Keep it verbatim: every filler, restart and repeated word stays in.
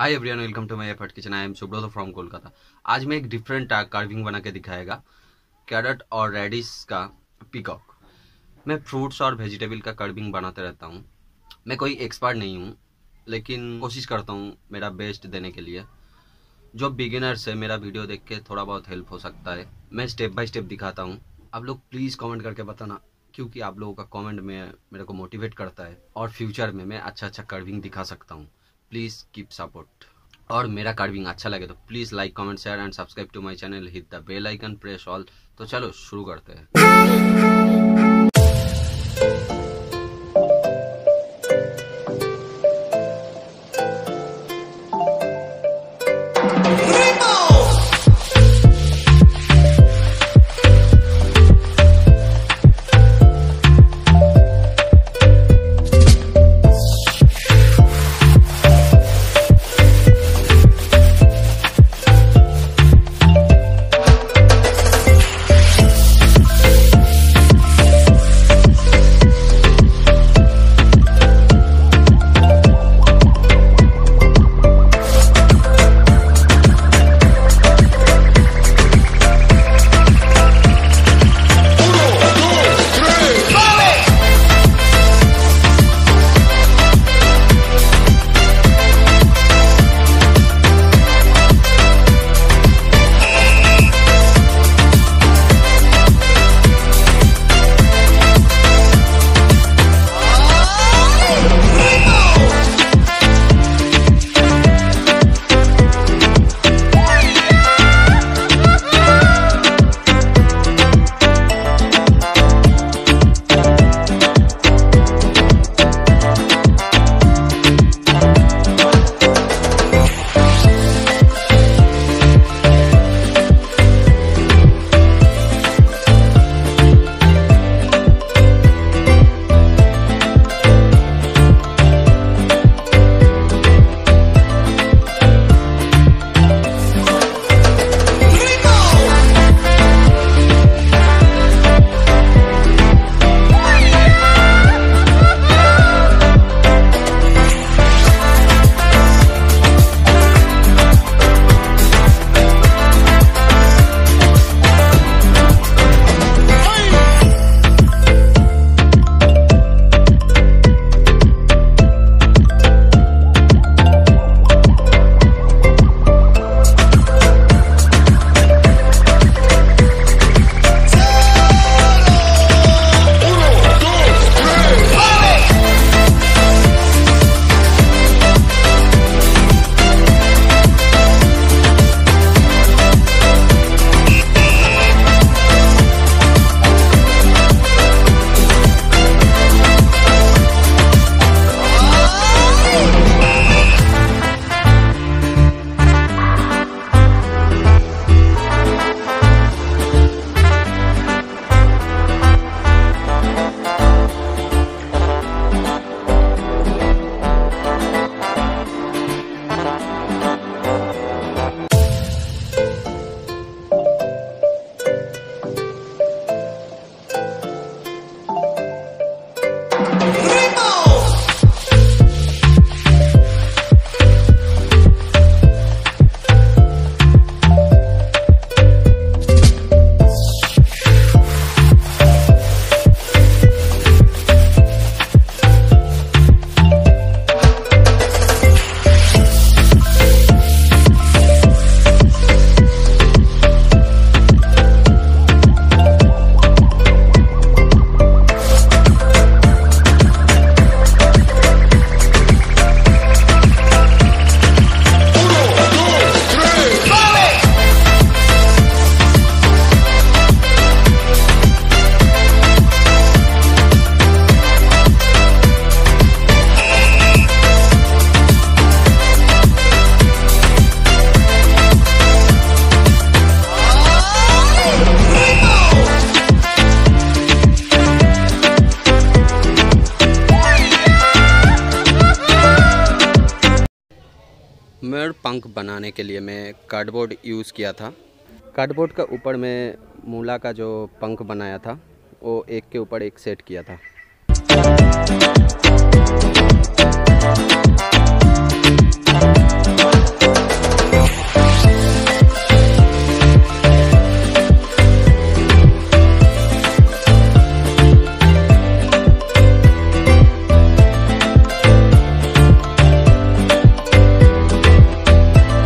Hi everyone, welcome to my effort kitchen. I am Subroto from Kolkata. आज मैं एक different carving बना के दिखाएगा, कैरेट और रेडिश का पीकॉक। मैं फ्रूट्स और वेजिटेबल का कार्विंग बनाते रहता हूँ। मैं कोई एक्सपर्ट नहीं हूँ, लेकिन कोशिश करता हूँ मेरा बेस्ट देने के लिए। जो बिगिनर्स है, मेरा वीडियो देख के थोड़ा बहुत हेल्प हो सकता है। मैं स्टेप बाय स्टेप दिखाता हूँ। आप लोग प्लीज़ कॉमेंट करके बताना, क्योंकि आप लोगों का कॉमेंट में मेरे को मोटिवेट करता है और फ्यूचर में मैं अच्छा अच्छा कार्विंग दिखा सकता हूँ। Please keep support. और मेरा कार्विंग अच्छा लगे तो please like, comment, share and subscribe to my channel. Hit the bell icon, press all. तो चलो शुरू करते हैं। मयूर पंख बनाने के लिए मैं कार्डबोर्ड यूज़ किया था। कार्डबोर्ड का ऊपर मैं मूला का जो पंख बनाया था वो एक के ऊपर एक सेट किया था।